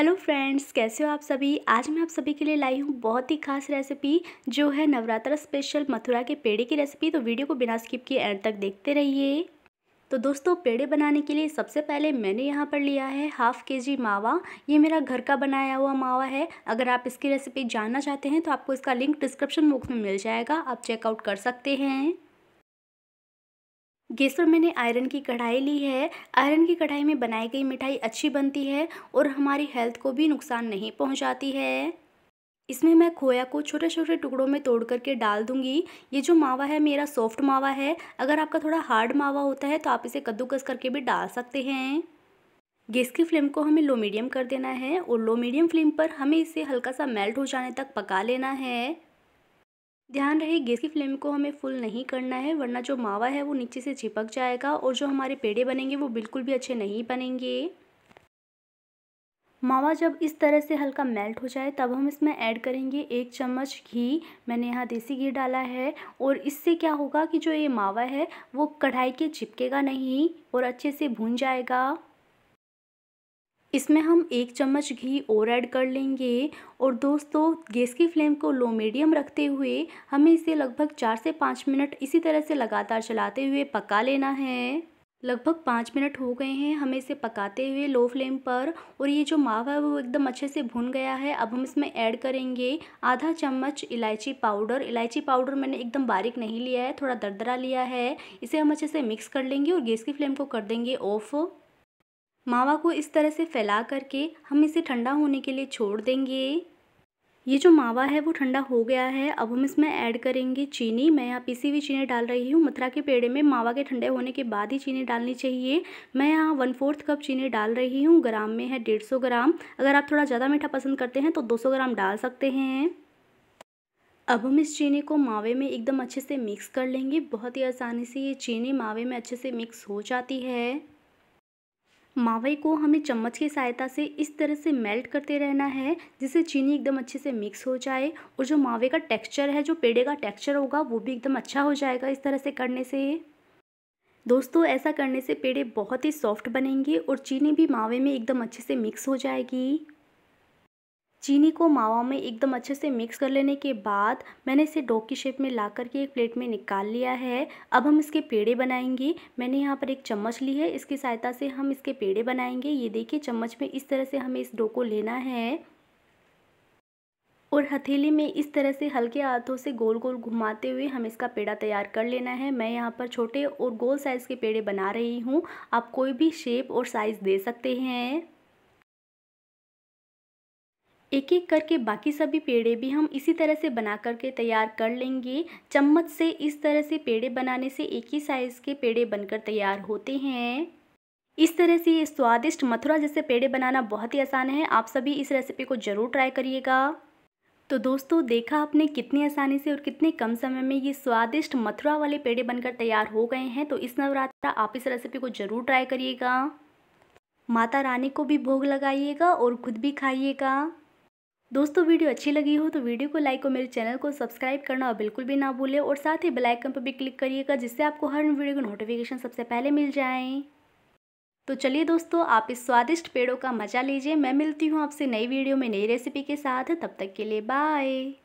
Hello friends, कैसे हो आप सभी। आज मैं आप सभी के लिए लाई हूँ बहुत ही खास रेसिपी जो है नवरात्रा स्पेशल मथुरा के पेड़े की रेसिपी। तो वीडियो को बिना स्किप किए एंड तक देखते रहिए। तो दोस्तों, पेड़े बनाने के लिए सबसे पहले मैंने यहाँ पर लिया है हाफ़ केजी मावा। ये मेरा घर का बनाया हुआ मावा है। अगर आप इसकी रेसिपी जानना चाहते हैं तो आपको इसका लिंक डिस्क्रिप्शन बॉक्स में मिल जाएगा, आप चेकआउट कर सकते हैं। गैस पर मैंने आयरन की कढ़ाई ली है। आयरन की कढ़ाई में बनाई गई मिठाई अच्छी बनती है और हमारी हेल्थ को भी नुकसान नहीं पहुंचाती है। इसमें मैं खोया को छोटे छोटे टुकड़ों में तोड़ करके डाल दूंगी। ये जो मावा है मेरा सॉफ्ट मावा है। अगर आपका थोड़ा हार्ड मावा होता है तो आप इसे कद्दूकस करके भी डाल सकते हैं। गैस की फ्लेम को हमें लो मीडियम कर देना है और लो मीडियम फ्लेम पर हमें इसे हल्का सा मेल्ट हो जाने तक पका लेना है। ध्यान रहे, गैस की फ्लेम को हमें फुल नहीं करना है, वरना जो मावा है वो नीचे से चिपक जाएगा और जो हमारे पेड़े बनेंगे वो बिल्कुल भी अच्छे नहीं बनेंगे। मावा जब इस तरह से हल्का मेल्ट हो जाए तब हम इसमें ऐड करेंगे 1 चम्मच घी। मैंने यहाँ देसी घी डाला है और इससे क्या होगा कि जो ये मावा है वो कढ़ाई के चिपकेगा नहीं और अच्छे से भून जाएगा। इसमें हम 1 चम्मच घी और ऐड कर लेंगे। और दोस्तों, गैस की फ्लेम को लो मीडियम रखते हुए हमें इसे लगभग 4 से 5 मिनट इसी तरह से लगातार चलाते हुए पका लेना है। लगभग 5 मिनट हो गए हैं हमें इसे पकाते हुए लो फ्लेम पर। और ये जो मावा है वो एकदम अच्छे से भुन गया है। अब हम इसमें ऐड करेंगे आधा चम्मच इलायची पाउडर। इलायची पाउडर मैंने एकदम बारीक नहीं लिया है, थोड़ा दरदरा लिया है। इसे हम अच्छे से मिक्स कर लेंगे और गैस की फ्लेम को कर देंगे ऑफ। मावा को इस तरह से फैला करके हम इसे ठंडा होने के लिए छोड़ देंगे। ये जो मावा है वो ठंडा हो गया है। अब हम इसमें ऐड करेंगे चीनी। मैं यहाँ पिसी हुई चीनी डाल रही हूँ। मथुरा के पेड़े में मावा के ठंडे होने के बाद ही चीनी डालनी चाहिए। मैं यहाँ 1/4 कप चीनी डाल रही हूँ। ग्राम में है 150 ग्राम। अगर आप थोड़ा ज़्यादा मीठा पसंद करते हैं तो 200 ग्राम डाल सकते हैं। अब हम इस चीनी को मावे में एकदम अच्छे से मिक्स कर लेंगे। बहुत ही आसानी से ये चीनी मावे में अच्छे से मिक्स हो जाती है। मावे को हमें चम्मच की सहायता से इस तरह से मेल्ट करते रहना है जिससे चीनी एकदम अच्छे से मिक्स हो जाए और जो मावे का टेक्सचर है, जो पेड़े का टेक्सचर होगा वो भी एकदम अच्छा हो जाएगा इस तरह से करने से। दोस्तों, ऐसा करने से पेड़े बहुत ही सॉफ्ट बनेंगे और चीनी भी मावे में एकदम अच्छे से मिक्स हो जाएगी। चीनी को मावा में एकदम अच्छे से मिक्स कर लेने के बाद मैंने इसे डो की शेप में ला करके एक प्लेट में निकाल लिया है। अब हम इसके पेड़े बनाएंगे। मैंने यहाँ पर 1 चम्मच ली है, इसकी सहायता से हम इसके पेड़े बनाएंगे। ये देखिए, चम्मच में इस तरह से हमें इस डो को लेना है और हथेली में इस तरह से हल्के हाथों से गोल गोल घुमाते हुए हमें इसका पेड़ा तैयार कर लेना है। मैं यहाँ पर छोटे और गोल साइज़ के पेड़े बना रही हूँ। आप कोई भी शेप और साइज़ दे सकते हैं। एक एक करके बाकी सभी पेड़े भी हम इसी तरह से बना करके तैयार कर लेंगे। चम्मच से इस तरह से पेड़े बनाने से एक ही साइज़ के पेड़े बनकर तैयार होते हैं। इस तरह से ये स्वादिष्ट मथुरा जैसे पेड़े बनाना बहुत ही आसान है। आप सभी इस रेसिपी को ज़रूर ट्राई करिएगा। तो दोस्तों, देखा आपने कितनी आसानी से और कितने कम समय में ये स्वादिष्ट मथुरा वाले पेड़े बनकर तैयार हो गए हैं। तो इस नवरात्रा आप इस रेसिपी को ज़रूर ट्राई करिएगा। माता रानी को भी भोग लगाइएगा और खुद भी खाइएगा। दोस्तों, वीडियो अच्छी लगी हो तो वीडियो को लाइक और मेरे चैनल को सब्सक्राइब करना बिल्कुल भी ना भूलें और साथ ही बेल आइकन पर भी क्लिक करिएगा जिससे आपको हर वीडियो की नोटिफिकेशन सबसे पहले मिल जाए। तो चलिए दोस्तों, आप इस स्वादिष्ट पेड़ों का मजा लीजिए। मैं मिलती हूँ आपसे नई वीडियो में नई रेसिपी के साथ। तब तक के लिए बाय।